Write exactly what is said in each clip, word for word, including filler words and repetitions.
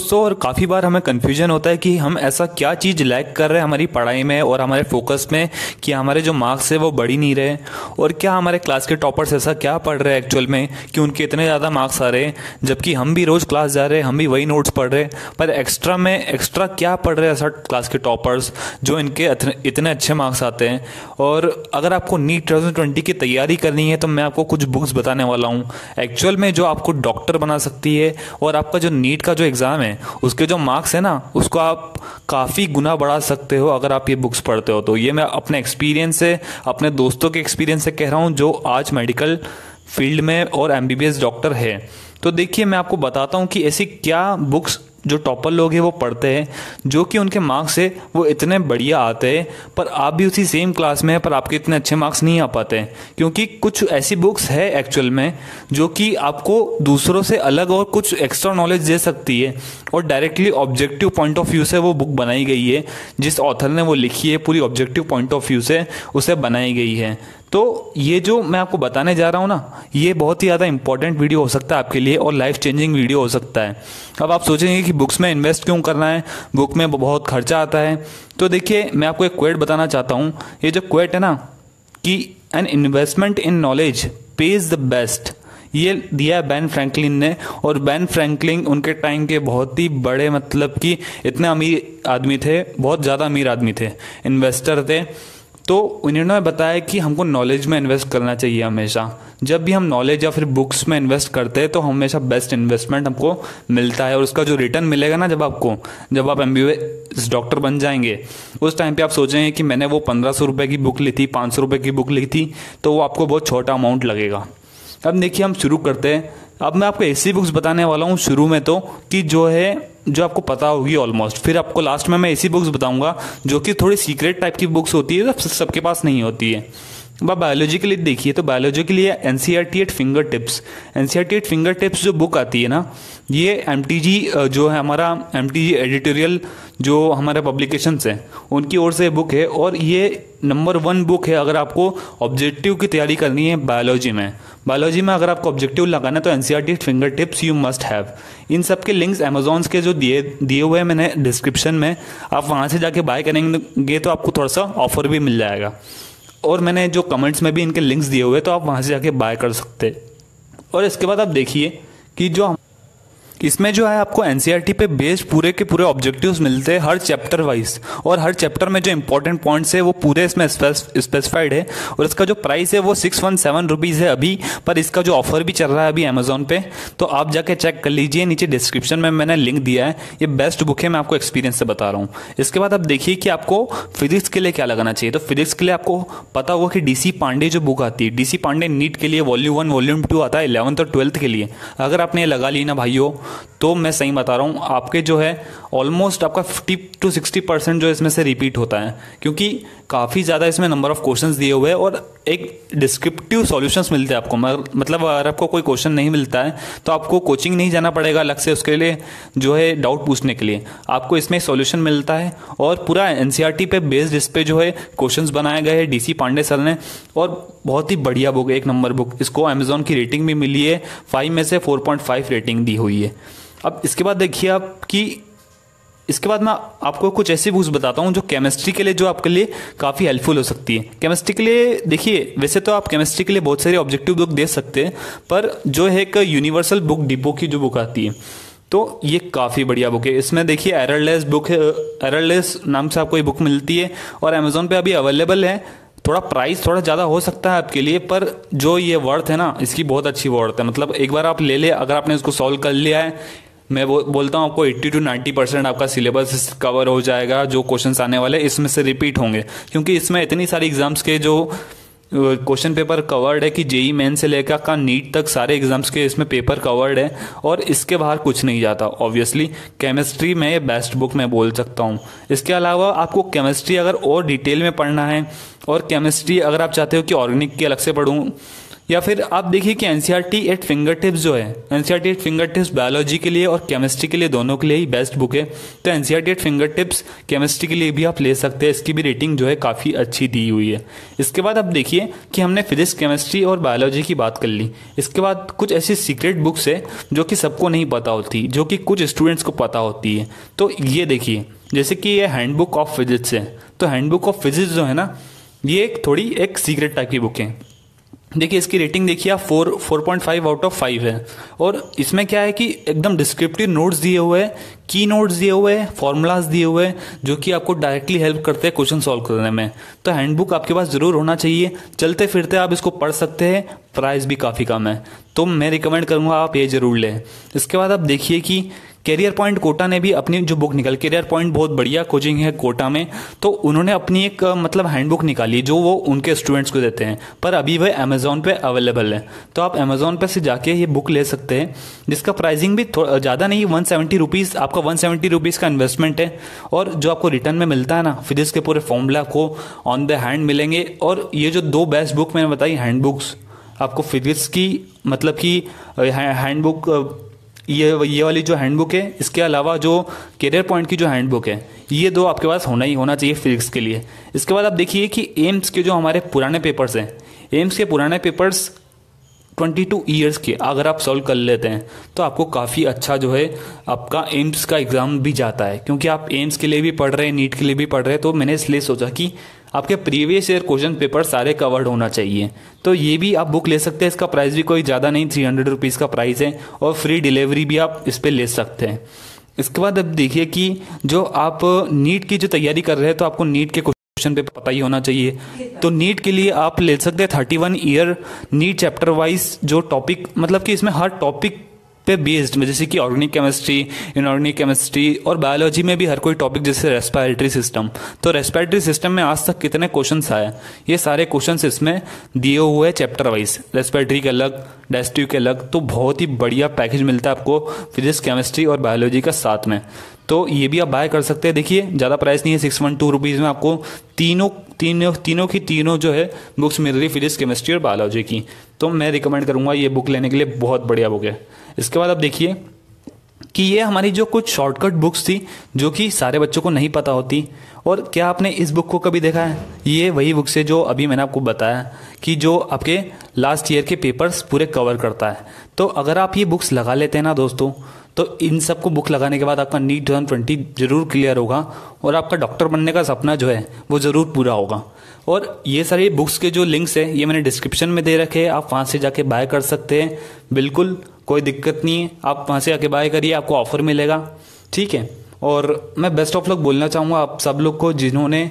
दोस्तों, और काफ़ी बार हमें कन्फ्यूजन होता है कि हम ऐसा क्या चीज़ लैग कर रहे हैं हमारी पढ़ाई में और हमारे फोकस में कि हमारे जो मार्क्स है वो बढ़ ही नहीं रहे, और क्या हमारे क्लास के टॉपर्स ऐसा क्या पढ़ रहे हैं एक्चुअल में कि उनके इतने ज़्यादा मार्क्स आ रहे हैं, जबकि हम भी रोज़ क्लास जा रहे हैं, हम भी वही नोट्स पढ़ रहे हैं, पर एक्स्ट्रा में एक्स्ट्रा क्या पढ़ रहे हैं ऐसा क्लास के टॉपर्स जो इनके इतने अच्छे मार्क्स आते हैं। और अगर आपको नीट ट्वेंटी ट्वेंटी की तैयारी करनी है तो मैं आपको कुछ बुक्स बताने वाला हूँ एक्चुअल में जो आपको डॉक्टर बना सकती है, और आपका जो नीट का जो एग्ज़ाम है उसके जो मार्क्स है ना उसको आप काफ़ी गुना बढ़ा सकते हो अगर आप ये बुक्स पढ़ते हो तो। ये मैं अपने एक्सपीरियंस से, अपने दोस्तों के एक्सपीरियंस से कह रहा हूँ जो आज मेडिकल फील्ड में और एमबीबीएस डॉक्टर है। तो देखिए, मैं आपको बताता हूँ कि ऐसी क्या बुक्स जो टॉपर लोग हैं वो पढ़ते हैं जो कि उनके मार्क्स है वो इतने बढ़िया आते हैं, पर आप भी उसी सेम क्लास में हैं पर आपके इतने अच्छे मार्क्स नहीं आ पाते हैं, क्योंकि कुछ ऐसी बुक्स है एक्चुअल में जो कि आपको दूसरों से अलग और कुछ एक्स्ट्रा नॉलेज दे सकती है, और directly objective point of view से वो बुक बनाई गई है। जिस ऑथर ने वो लिखी है पूरी ऑब्जेक्टिव पॉइंट ऑफ व्यू से उसे बनाई गई है। तो ये जो मैं आपको बताने जा रहा हूँ ना, ये बहुत ही ज़्यादा इंपॉर्टेंट वीडियो हो सकता है आपके लिए और लाइफ चेंजिंग वीडियो हो सकता है। अब आप सोचेंगे कि बुक्स में इन्वेस्ट क्यों करना है, बुक में बहुत खर्चा आता है। तो देखिए, मैं आपको एक क्वेट बताना चाहता हूँ। ये जो क्वेट है ना कि an investment in knowledge pays the best, ये दिया है बैन फ्रैंकलिन ने। और बैन फ्रैंकलिन उनके टाइम के बहुत ही बड़े, मतलब कि इतने अमीर आदमी थे, बहुत ज़्यादा अमीर आदमी थे, इन्वेस्टर थे। तो उन्होंने बताया कि हमको नॉलेज में इन्वेस्ट करना चाहिए हमेशा। जब भी हम नॉलेज या फिर बुक्स में इन्वेस्ट करते हैं तो हमेशा बेस्ट इन्वेस्टमेंट हमको मिलता है, और उसका जो रिटर्न मिलेगा ना जब आपको, जब आप एमबीबीएस डॉक्टर बन जाएंगे, उस टाइम पे आप सोचेंगे कि मैंने वो पंद्रह सौ रुपये की बुक ली थी, पाँच सौ रुपये की बुक ली थी, तो वो आपको बहुत छोटा अमाउंट लगेगा। अब देखिए, हम शुरू करते हैं। अब मैं आपको ऐसी बुक्स बताने वाला हूँ शुरू में तो कि जो है जो आपको पता होगी ऑलमोस्ट, फिर आपको लास्ट में मैं ऐसी बुक्स बताऊंगा जो कि थोड़ी सीक्रेट टाइप की बुक्स होती है, सब सबके पास नहीं होती है। अब आप बायोलॉजी के लिए देखिए, तो बायोलॉजी के लिए NCERT at finger tips, NCERT at finger tips जो बुक आती है ना, ये एमटीजी जो है हमारा एमटीजी एडिटोरियल जो हमारे पब्लिकेशंस हैं उनकी ओर से बुक है, और ये नंबर वन बुक है अगर आपको ऑब्जेक्टिव की तैयारी करनी है बायोलॉजी में। बायोलॉजी में अगर आपको ऑब्जेक्टिव लगाना है तो NCERT finger tips you must have. इन सब के लिंक्स अमेजॉन्स के जो दिए दिए हुए हैं मैंने डिस्क्रिप्शन में, आप वहाँ से जाके बाय करेंगे तो आपको थोड़ा सा ऑफर भी मिल जाएगा, और मैंने जो कमेंट्स में भी इनके लिंक्स दिए हुए तो आप वहाँ से जाके बाय कर सकते। और इसके बाद आप देखिए कि जो इसमें जो है आपको एनसीईआरटी पे बेस्ड पूरे के पूरे ऑब्जेक्टिव्स मिलते हैं हर चैप्टर वाइज, और हर चैप्टर में जो इंपॉर्टेंट पॉइंट्स है वो पूरे इसमें स्पेसिफाइड है। और इसका जो प्राइस है वो सिक्स वन सेवन रुपीज़ है अभी, पर इसका जो ऑफर भी चल रहा है अभी अमेजोन पे, तो आप जाके चेक कर लीजिए। नीचे डिस्क्रिप्शन में मैंने लिंक दिया है। ये बेस्ट बुक है, मैं आपको एक्सपीरियंस से बता रहा हूँ। इसके बाद आप देखिए कि आपको फिजिक्स के लिए क्या लगाना चाहिए। तो फिजिक्स के लिए आपको पता होगा कि डी सी पांडे जो बुक आती है, डी सी पांडे नीट के लिए वॉल्यूम वन वॉल्यूम टू आता है इलेवंथ और ट्वेल्थ के लिए। अगर आपने ये लगा ली ना भाइयों, तो मैं सही बता रहा हूँ, आपके जो है ऑलमोस्ट आपका फिफ्टी टू सिक्सटी परसेंट जो इसमें से रिपीट होता है, क्योंकि काफ़ी ज़्यादा इसमें नंबर ऑफ क्वेश्चंस दिए हुए हैं और एक डिस्क्रिप्टिव सॉल्यूशंस मिलते हैं आपको। मतलब अगर आपको कोई क्वेश्चन नहीं मिलता है तो आपको कोचिंग नहीं जाना पड़ेगा अलग से उसके लिए, जो है डाउट पूछने के लिए आपको इसमें सॉल्यूशन मिलता है। और पूरा एनसीईआरटी पे बेस्ड इस पे जो है क्वेश्चंस बनाए गए हैं डीसी पांडे सर ने, और बहुत ही बढ़िया बुक, एक नंबर बुक। इसको अमेजोन की रेटिंग भी मिली है, फाइव में से फोर पॉइंट फाइव रेटिंग दी हुई है। अब इसके बाद देखिए आप कि इसके बाद मैं आपको कुछ ऐसी बुक्स बताता हूँ जो केमिस्ट्री के लिए, जो आपके लिए काफ़ी हेल्पफुल हो सकती है। केमिस्ट्री के लिए देखिए, वैसे तो आप केमिस्ट्री के लिए बहुत सारी ऑब्जेक्टिव बुक दे सकते हैं, पर जो है एक यूनिवर्सल बुक डिपो की जो बुक आती है, तो ये काफ़ी बढ़िया बुक है। इसमें देखिए एररलेस बुक है, एररलेस नाम से आपको ये बुक मिलती है और अमेजोन पर अभी अवेलेबल है। थोड़ा प्राइस थोड़ा ज़्यादा हो सकता है आपके लिए, पर जो ये वर्थ है ना, इसकी बहुत अच्छी वर्थ है। मतलब एक बार आप ले ले, अगर आपने इसको सॉल्व कर लिया है, मैं बो, बोलता हूँ आपको एट्टी टू नाइन्टी परसेंट आपका सिलेबस कवर हो जाएगा। जो क्वेश्चंस आने वाले इसमें से रिपीट होंगे, क्योंकि इसमें इतनी सारी एग्ज़ाम्स के जो क्वेश्चन पेपर कवर्ड है कि जेई मेन से लेकर का नीट तक सारे एग्ज़ाम्स के इसमें पेपर कवर्ड है, और इसके बाहर कुछ नहीं जाता। ऑब्वियसली केमिस्ट्री में ये बेस्ट बुक मैं बोल सकता हूँ। इसके अलावा आपको केमिस्ट्री अगर और डिटेल में पढ़ना है, और केमिस्ट्री अगर आप चाहते हो कि ऑर्गेनिक की अलग से पढ़ूँ या फिर आप देखिए कि एनसीईआरटी एट फिंगरटिप्स जो है, एनसीईआरटी एट फिंगरटिप्स बायोलॉजी के लिए और केमिस्ट्री के लिए दोनों के लिए ही बेस्ट बुक है। तो एनसीईआरटी एट फिंगरटिप्स केमिस्ट्री के लिए भी आप ले सकते हैं, इसकी भी रेटिंग जो है काफ़ी अच्छी दी हुई है। इसके बाद आप देखिए कि हमने फिजिक्स, केमिस्ट्री और बायोलॉजी की बात कर ली। इसके बाद कुछ ऐसी सीक्रेट बुक्स है जो कि सबको नहीं पता होती, जो कि कुछ स्टूडेंट्स को पता होती है। तो ये देखिए, जैसे कि ये हैंडबुक ऑफ फिजिक्स है। तो हैंडबुक ऑफ फिजिक्स जो है ना, ये एक थोड़ी एक सीक्रेट टाइप की बुक है। देखिए इसकी रेटिंग देखिए आप four four point five out of five है। और इसमें क्या है कि एकदम डिस्क्रिप्टिव नोट्स दिए हुए हैं, की नोट्स दिए हुए हैं, फॉर्मूलाज दिए हुए हैं, जो कि आपको डायरेक्टली हेल्प करते हैं क्वेश्चन सॉल्व करने में। तो हैंडबुक आपके पास ज़रूर होना चाहिए, चलते फिरते आप इसको पढ़ सकते हैं, प्राइस भी काफ़ी कम है। तो मैं रिकमेंड करूँगा आप ये ज़रूर लें। इसके बाद आप देखिए कि कैरियर पॉइंट कोटा ने भी अपनी जो बुक निकाली, कैरियर पॉइंट बहुत बढ़िया कोचिंग है कोटा में, तो उन्होंने अपनी एक मतलब हैंडबुक निकाली जो वो उनके स्टूडेंट्स को देते हैं, पर अभी वह अमेज़ॉन पे अवेलेबल है। तो आप अमेज़ॉन पे से जाके ये बुक ले सकते हैं, जिसका प्राइसिंग भी थोड़ा ज़्यादा नहीं, वन सेवेंटी रुपीज़ आपका वन सेवेंटी रुपीज़ का इन्वेस्टमेंट है। और जो आपको रिटर्न में मिलता है ना, फिजिक्स के पूरे फॉर्मूला को ऑन द हैंड मिलेंगे। और ये जो दो बेस्ट बुक मैंने बताई हैंडबुक्स, आपको फिजिक्स की मतलब कि हैंडबुक ये ये वाली जो हैंडबुक है, इसके अलावा जो कैरियर पॉइंट की जो हैंडबुक है, ये दो आपके पास होना ही होना चाहिए फिजिक्स के लिए। इसके बाद आप देखिए कि एम्स के जो हमारे पुराने पेपर्स हैं, एम्स के पुराने पेपर्स बाईस ईयर्स के अगर आप सॉल्व कर लेते हैं तो आपको काफ़ी अच्छा जो है आपका एम्स का एग्ज़ाम भी जाता है, क्योंकि आप एम्स के लिए भी पढ़ रहे हैं, नीट के लिए भी पढ़ रहे हैं। तो मैंने इसलिए सोचा कि आपके प्रीवियस ईयर क्वेश्चन पेपर सारे कवर्ड होना चाहिए। तो ये भी आप बुक ले सकते हैं, इसका प्राइस भी कोई ज़्यादा नहीं, थ्री हंड्रेड रुपीज़ का प्राइस है और फ्री डिलीवरी भी आप इस पर ले सकते हैं। इसके बाद अब देखिए कि जो आप नीट की जो तैयारी कर रहे हैं, तो आपको नीट के क्वेश्चन पेपर पता ही होना चाहिए। तो नीट के लिए आप ले सकते हैं thirty one year NEET chapter wise जो टॉपिक, मतलब कि इसमें हर टॉपिक पे बेस्ड में, जैसे कि ऑर्गेनिक केमिस्ट्री, इनऑर्गेनिक केमिस्ट्री और बायोलॉजी में भी हर कोई टॉपिक, जैसे रेस्पिरेटरी सिस्टम, तो रेस्पिरेटरी सिस्टम में आज तक कितने क्वेश्चंस आए, ये सारे क्वेश्चंस इसमें दिए हुए चैप्टर वाइज, रेस्पिरेटरी के अलग, डाइजेस्टिव के अलग। तो बहुत ही बढ़िया पैकेज मिलता है आपको फिजिक्स, केमिस्ट्री और बायोलॉजी का साथ में। तो ये भी आप बाय कर सकते हैं। देखिए ज़्यादा प्राइस नहीं है, सिक्स वन टू रुपीज़ में आपको तीनों तीनों तीनों की तीनों जो है बुक्स मिल रही, फिजिक्स, केमिस्ट्री और बायोलॉजी की। तो मैं रिकमेंड करूँगा ये बुक लेने के लिए, बहुत बढ़िया बुक है। इसके बाद आप देखिए कि ये हमारी जो कुछ शॉर्टकट बुक्स थी जो कि सारे बच्चों को नहीं पता होती। और क्या आपने इस बुक को कभी देखा है? ये वही बुक से जो अभी मैंने आपको बताया कि जो आपके लास्ट ईयर के पेपर्स पूरे कवर करता है। तो अगर आप ये बुक्स लगा लेते हैं ना दोस्तों, तो इन सबको बुक लगाने के बाद आपका नीट ट्वेंटी ट्वेंटी ज़रूर क्लियर होगा और आपका डॉक्टर बनने का सपना जो है वो ज़रूर पूरा होगा। और ये सारी बुक्स के जो लिंक्स हैं ये मैंने डिस्क्रिप्शन में दे रखे हैं, आप वहाँ से जाके बाय कर सकते हैं, बिल्कुल कोई दिक्कत नहीं है। आप वहाँ से जाके बाय करिए, आपको ऑफ़र मिलेगा, ठीक है। और मैं बेस्ट ऑफ लक बोलना चाहूँगा आप सब लोग को जिन्होंने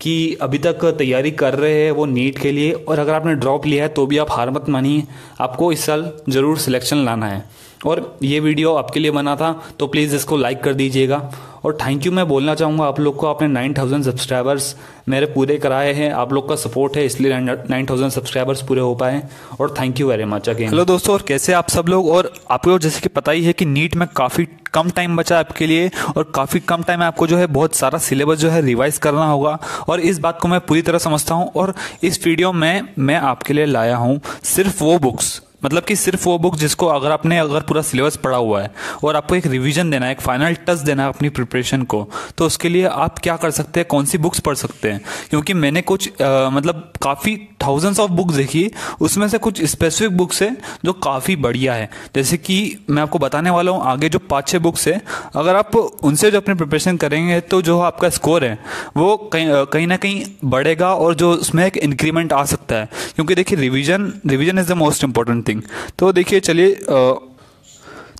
कि अभी तक तैयारी कर रहे हैं वो नीट के लिए। और अगर आपने ड्रॉप लिया है तो भी आप हार मत मानिए, आपको इस साल ज़रूर सिलेक्शन लाना है। और ये वीडियो आपके लिए बना था, तो प्लीज़ इसको लाइक कर दीजिएगा। और थैंक यू मैं बोलना चाहूँगा आप लोग को, आपने नाइन थाउजेंड सब्सक्राइबर्स मेरे पूरे कराए हैं, आप लोग का सपोर्ट है इसलिए नाइन थाउजेंड सब्सक्राइबर्स पूरे हो पाए। और thank you very much again. Hello दोस्तों, और कैसे आप सब लोग? और आपको जैसे कि पता ही है कि नीट में काफ़ी कम टाइम बचा आपके लिए, और काफ़ी कम टाइम में आपको जो है बहुत सारा सिलेबस जो है रिवाइज़ करना होगा। और इस बात को मैं पूरी तरह समझता हूँ, और इस वीडियो में मैं आपके लिए लाया हूँ सिर्फ वो बुक्स, मतलब कि सिर्फ वो बुक जिसको अगर आपने अगर पूरा सिलेबस पढ़ा हुआ है और आपको एक रिवीजन देना है, एक फाइनल टच देना है अपनी प्रिपरेशन को, तो उसके लिए आप क्या कर सकते हैं, कौन सी बुक्स पढ़ सकते हैं। क्योंकि मैंने कुछ आ, मतलब काफ़ी थाउजेंड्स ऑफ बुक्स देखी, उसमें से कुछ स्पेसिफिक बुक्स हैं जो काफ़ी बढ़िया है। जैसे कि मैं आपको बताने वाला हूँ आगे जो पाँच छः बुक्स है, अगर आप उनसे जो अपनी प्रिपरेशन करेंगे तो जो आपका स्कोर है वो कहीं कहीं ना कहीं बढ़ेगा, और जो उसमें एक इंक्रीमेंट आ सकता है। क्योंकि देखिए revision revision is the most important thing. तो देखिए चलिए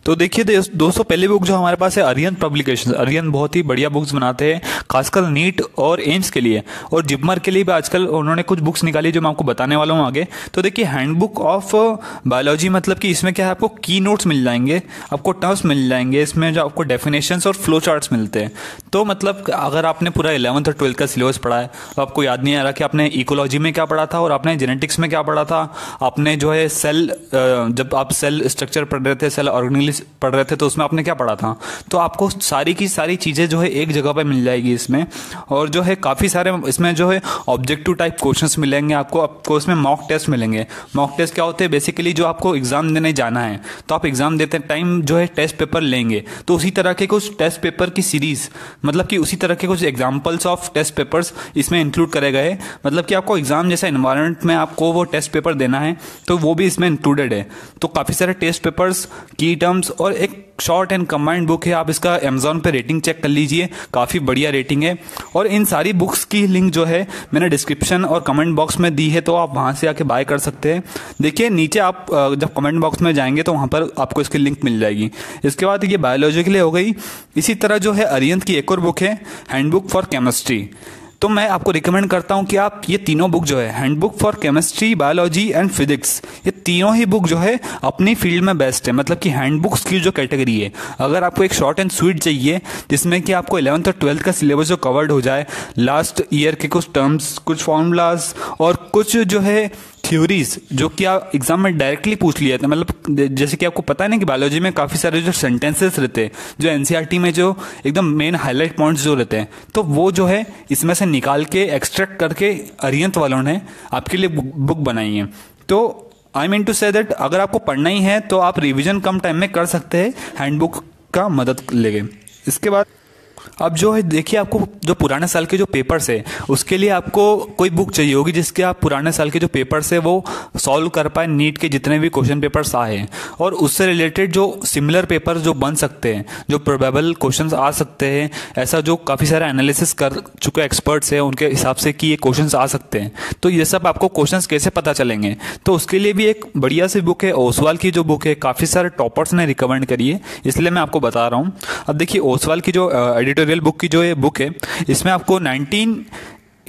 तो देखिए दोस्तों, पहली बुक जो हमारे पास है आर्यन पब्लिकेशन। आर्यन बहुत ही बढ़िया बुक्स बनाते हैं, खासकर नीट और एम्स के लिए, और जिपमर के लिए भी आजकल उन्होंने कुछ बुक्स निकाली जो मैं आपको बताने वाला हूँ आगे। तो देखिए हैंडबुक ऑफ बायोलॉजी, मतलब कि इसमें क्या है, आपको की नोट्स मिल जाएंगे, आपको टर्म्स मिल जाएंगे, इसमें जो आपको डेफिनेशंस और फ्लो चार्ट्स मिलते हैं। तो मतलब अगर आपने पूरा इलेवंथ और ट्वेल्थ का सिलेबस पढ़ा है तो आपको याद नहीं आ रहा कि आपने इकोलॉजी में क्या पढ़ा था और आपने जेनेटिक्स में क्या पढ़ा था। आपने जो है सेल, जब आप सेल स्ट्रक्चर पढ़ रहे थे, सेल ऑर्गेनिक्स पढ़ रहे थे, तो उसमें आपने क्या पढ़ा था। तो आपको सारी की सारी चीज़ें जो है एक जगह पर मिल जाएगी इसमें, और जो है काफ़ी सारे इसमें जो है ऑब्जेक्टिव टाइप क्वेश्चंस मिलेंगे आपको। आपको इसमें मॉक टेस्ट मिलेंगे। मॉक टेस्ट क्या होते हैं, बेसिकली जो आपको एग्ज़ाम देने जाना है तो आप एग्ज़ाम देते टाइम जो है टेस्ट पेपर लेंगे। तो उसी तरह के कुछ टेस्ट पेपर की सीरीज़, मतलब कि उसी तरह के कुछ एग्जाम्पल्स ऑफ टेस्ट पेपर्स इसमें इंक्लूड करे गए। मतलब कि आपको एग्ज़ाम जैसा एनवायरनमेंट में आपको वो टेस्ट पेपर देना है, तो वो भी इसमें इंक्लूडेड है। तो काफ़ी सारे टेस्ट पेपर्स, की टर्म्स और एक शॉर्ट एंड कंबाइंड बुक है। आप इसका अमेज़ॉन पे रेटिंग चेक कर लीजिए, काफ़ी बढ़िया रेटिंग है। और इन सारी बुक्स की लिंक जो है मैंने डिस्क्रिप्शन और कमेंट बॉक्स में दी है, तो आप वहाँ से आके बाय कर सकते हैं। देखिए नीचे आप जब कमेंट बॉक्स में जाएंगे तो वहाँ पर आपको इसकी लिंक मिल जाएगी। इसके बाद ये बायोलॉजी के लिए हो गई। इसी तरह जो है अरिहंत की एक और बुक है, हैंडबुक फॉर केमिस्ट्री। तो मैं आपको रिकमेंड करता हूँ कि आप ये तीनों बुक जो है, handbook for chemistry, biology and physics, ये तीनों ही बुक जो है अपनी फील्ड में बेस्ट है। मतलब कि हैंडबुक्स की जो कैटेगरी है, अगर आपको एक शॉर्ट एंड स्वीट चाहिए जिसमें कि आपको इलेवंथ और ट्वेल्थ का सिलेबस जो कवर्ड हो जाए, लास्ट ईयर के कुछ टर्म्स, कुछ फॉर्मूलाज और कुछ जो है थ्योरीज जो कि आप एग्जाम में डायरेक्टली पूछ लिए थे। मतलब जैसे कि आपको पता है ना कि बायोलॉजी में काफ़ी सारे जो सेंटेंसेस रहते हैं, जो एनसीईआरटी में जो एकदम मेन हाईलाइट पॉइंट्स जो रहते हैं, तो वो जो है इसमें से निकाल के एक्सट्रैक्ट करके अरिहंत वालों ने आपके लिए बुक बनाई है। तो I mean to say that अगर आपको पढ़ना ही है तो आप रिविजन कम टाइम में कर सकते हैं हैंडबुक का मदद लेके। इसके बाद अब जो है देखिए, आपको जो पुराने साल के जो पेपर्स है उसके लिए आपको कोई बुक चाहिए होगी जिसके आप पुराने साल के जो पेपर्स है वो सॉल्व कर पाए, नीट के जितने भी क्वेश्चन पेपर्स आए हैं और उससे रिलेटेड जो सिमिलर पेपर जो बन सकते हैं, जो प्रोबेबल क्वेश्चंस आ सकते हैं, ऐसा जो काफ़ी सारा एनालिसिस कर चुके एक्सपर्ट्स हैं उनके हिसाब से कि ये क्वेश्चंस आ सकते हैं। तो ये सब आपको क्वेश्चंस कैसे पता चलेंगे, तो उसके लिए भी एक बढ़िया सी बुक है, ओसवाल की जो बुक है, काफ़ी सारे टॉपर्स ने रिकमेंड करी है, इसलिए मैं आपको बता रहा हूँ। अब देखिए ओसवाल की जो एडिटोरियल बुक की जो ये बुक है, इसमें आपको नाइनटीन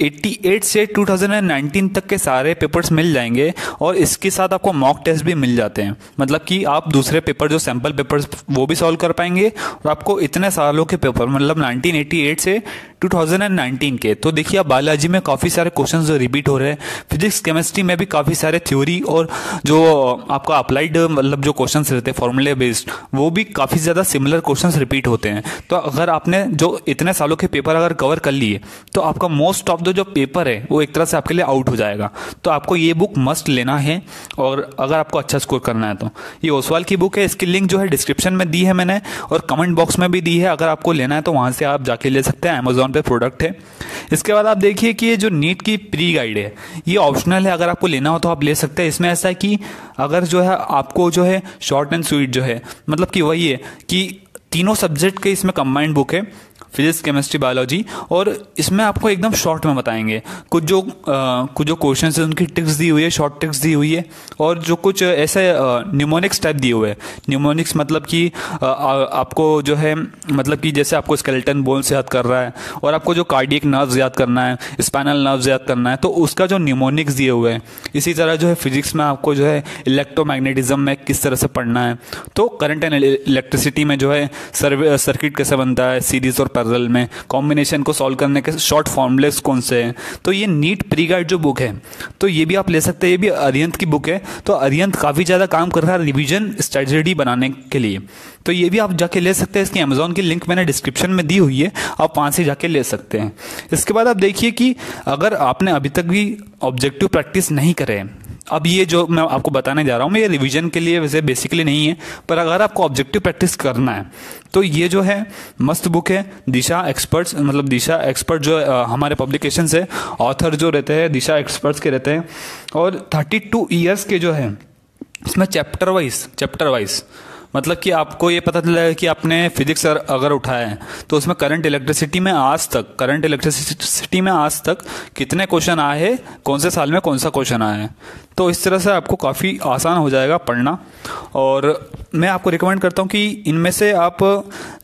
एटी एट से टू थाउजेंड नाइनटीन तक के सारे पेपर्स मिल जाएंगे और इसके साथ आपको मॉक टेस्ट भी मिल जाते हैं। मतलब कि आप दूसरे पेपर जो सैम्पल पेपर्स वो भी सॉल्व कर पाएंगे और आपको इतने सालों के पेपर, मतलब नाइनटीन एटी एट से टू थाउजेंड नाइनटीन के। तो देखिए आप बायोलॉजी में काफ़ी सारे क्वेश्चंस जो रिपीट हो रहे हैं, फिजिक्स केमिस्ट्री में भी काफ़ी सारे थ्योरी और जो आपका अप्लाइड मतलब जो क्वेश्चंस रहते हैं फॉर्मूले बेस्ड, वो भी काफ़ी ज़्यादा सिमिलर क्वेश्चंस रिपीट होते हैं। तो अगर आपने जो इतने सालों के पेपर अगर कवर कर लिए तो आपका मोस्ट ऑफ द जो पेपर है वो एक तरह से आपके लिए आउट हो जाएगा। तो आपको ये बुक मस्ट लेना है और अगर आपको अच्छा स्कोर करना है तो ये ओसवाल की बुक है। इसकी लिंक जो है डिस्क्रिप्शन में दी है मैंने और कमेंट बॉक्स में भी दी है, अगर आपको लेना है तो वहाँ से आप जाके ले सकते हैं, अमेजोन पे प्रोडक्ट है। इसके बाद आप देखिए कि ये जो नीट की प्री गाइड है ये ऑप्शनल है, अगर आपको लेना हो तो आप ले सकते हैं। इसमें ऐसा है कि अगर जो है आपको जो है शॉर्ट एंड स्वीट जो है, मतलब कि वही है कि तीनों सब्जेक्ट के इसमें कंबाइंड बुक है, फिजिक्स केमिस्ट्री बायोलॉजी, और इसमें आपको एकदम शॉर्ट में बताएंगे कुछ जो आ, कुछ जो क्वेश्चन है उनकी टिक्स दी हुई है, शॉर्ट टिक्स दी हुई है और जो कुछ ऐसे न्यूमोनिक्स टाइप दिए हुए हैं। न्यूमोनिक्स मतलब कि आ, आ, आपको जो है मतलब कि जैसे आपको स्केलेटन बोन्स याद कर रहा है और आपको जो कार्डियक नर्व्स याद करना है, स्पाइनल नर्व्स याद करना है, तो उसका जो न्यूमोनिक्स दिए हुए हैं। इसी तरह जो है फिजिक्स में आपको जो है इलेक्ट्रोमैग्नेटिज्म में किस तरह से पढ़ना है, तो करंट एंड इलेक्ट्रिसिटी में जो है सर्किट कैसे बनता है, सीरीज और पैरेलल में कॉम्बिनेशन को सॉल्व करने के शॉर्ट फॉर्मूलेस कौन से हैं। तो ये नीट प्री गाइड जो बुक है तो ये भी आप ले सकते हैं, ये भी अरिहंत की बुक है। तो अरिहंत काफ़ी ज़्यादा काम कर रहा है रिवीजन स्ट्रेटजी बनाने के लिए, तो ये भी आप जाके ले सकते हैं। इसकी अमेज़ॉन की लिंक मैंने डिस्क्रिप्शन में दी हुई है, आप वहाँ से जाके ले सकते हैं। इसके बाद आप देखिए कि अगर आपने अभी तक भी ऑब्जेक्टिव प्रैक्टिस नहीं करे, अब ये जो मैं आपको बताने जा रहा हूँ ये रिवीजन के लिए वैसे बेसिकली नहीं है, पर अगर आपको ऑब्जेक्टिव प्रैक्टिस करना है तो ये जो है मस्त बुक है। दिशा एक्सपर्ट्स, मतलब दिशा एक्सपर्ट जो हमारे पब्लिकेशंस है, ऑथर जो रहते हैं दिशा एक्सपर्ट्स के रहते हैं और थर्टी टू ईयर्स के जो है इसमें चैप्टर वाइज चैप्टर वाइज मतलब कि आपको ये पता चला है कि आपने फिजिक्स अगर उठाया है तो उसमें करंट इलेक्ट्रिसिटी में आज तक करंट इलेक्ट्रिसिटी में आज तक कितने क्वेश्चन आए हैं, कौन से साल में कौन सा क्वेश्चन आया है। तो इस तरह से आपको काफ़ी आसान हो जाएगा पढ़ना। और मैं आपको रिकमेंड करता हूँ कि इनमें से आप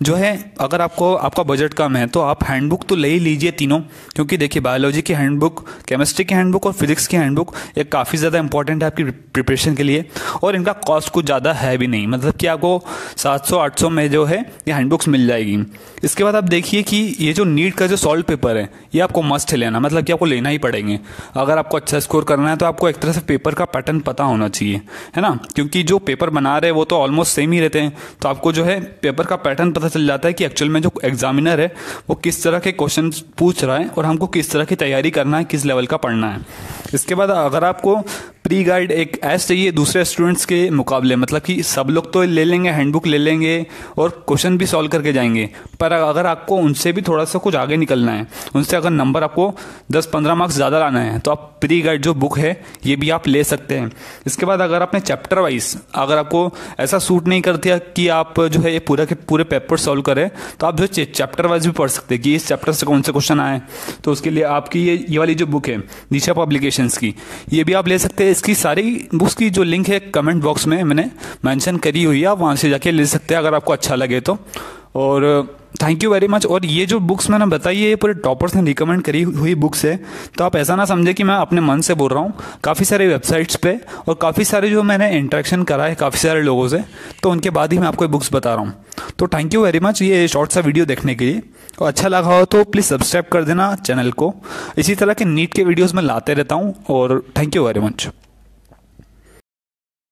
जो है, अगर आपको आपका बजट कम है तो आप हैंडबुक तो ले ही लीजिए तीनों, क्योंकि देखिए बायोलॉजी की हैंडबुक, केमिस्ट्री की हैंडबुक और फिजिक्स की हैंडबुक ये काफ़ी ज़्यादा इंपॉर्टेंट है आपकी प्रिपरेशन के लिए। और इनका कॉस्ट कुछ ज़्यादा है भी नहीं, मतलब कि आपको सात सौ आठ सौ में जो है ये हैंडबुक्स मिल जाएगी। इसके बाद आप देखिए कि ये जो नीट का जो सॉल्व पेपर है ये आपको मस्ट है लेना, मतलब कि आपको लेना ही पड़ेंगे। अगर आपको अच्छा स्कोर करना है तो आपको एक तरह से पेपर का पैटर्न पता होना चाहिए, है ना, क्योंकि जो पेपर बना रहे वो तो ऑलमोस्ट सेम ही रहते हैं। तो आपको जो है पेपर का पैटर्न पता चल जाता है कि एक्चुअल में जो एग्जामिनर है वो किस तरह के क्वेश्चन पूछ रहा है और हमको किस तरह की तैयारी करना है, किस लेवल का पढ़ना है। इसके बाद अगर आपको प्री गाइड एक ऐस चाहिए दूसरे स्टूडेंट्स के मुकाबले, मतलब कि सब लोग तो ले लेंगे, हैंडबुक ले लेंगे और क्वेश्चन भी सॉल्व करके जाएंगे, पर अगर आपको उनसे भी थोड़ा सा कुछ आगे निकलना है, उनसे अगर नंबर आपको दस पंद्रह मार्क्स ज़्यादा लाना है तो आप प्री गाइड जो बुक है ये भी आप ले सकते हैं। इसके बाद अगर आपने चैप्टर वाइज, अगर आपको ऐसा सूट नहीं करती कि आप जो है ये पूरा के पूरे पेपर सॉल्व करें, तो आप जो चैप्टर वाइज भी पढ़ सकते हैं कि इस चैप्टर से कौन से क्वेश्चन आए। तो उसके लिए आपकी ये ये वाली जो बुक है दिशा पब्लिकेशंस की, ये भी आप ले सकते हैं। इसकी सारी बुक्स की जो लिंक है कमेंट बॉक्स में मैंने मेंशन करी हुई है, आप वहाँ से जाके ले सकते हैं अगर आपको अच्छा लगे तो। और थैंक यू वेरी मच। और ये जो बुक्स मैंने बताई है ये पूरे टॉपर्स ने रिकमेंड करी हुई बुक्स है, तो आप ऐसा ना समझे कि मैं अपने मन से बोल रहा हूँ। काफ़ी सारे वेबसाइट्स पे और काफ़ी सारे जो मैंने इंटरेक्शन करा है काफ़ी सारे लोगों से, तो उनके बाद ही मैं आपको बुक्स बता रहा हूँ। तो थैंक यू वेरी मच ये शॉर्ट सा वीडियो देखने के लिए। और अच्छा लगा हो तो प्लीज़ सब्सक्राइब कर देना चैनल को, इसी तरह के नीट के वीडियोज़ मैं लाते रहता हूँ। और थैंक यू वेरी मच।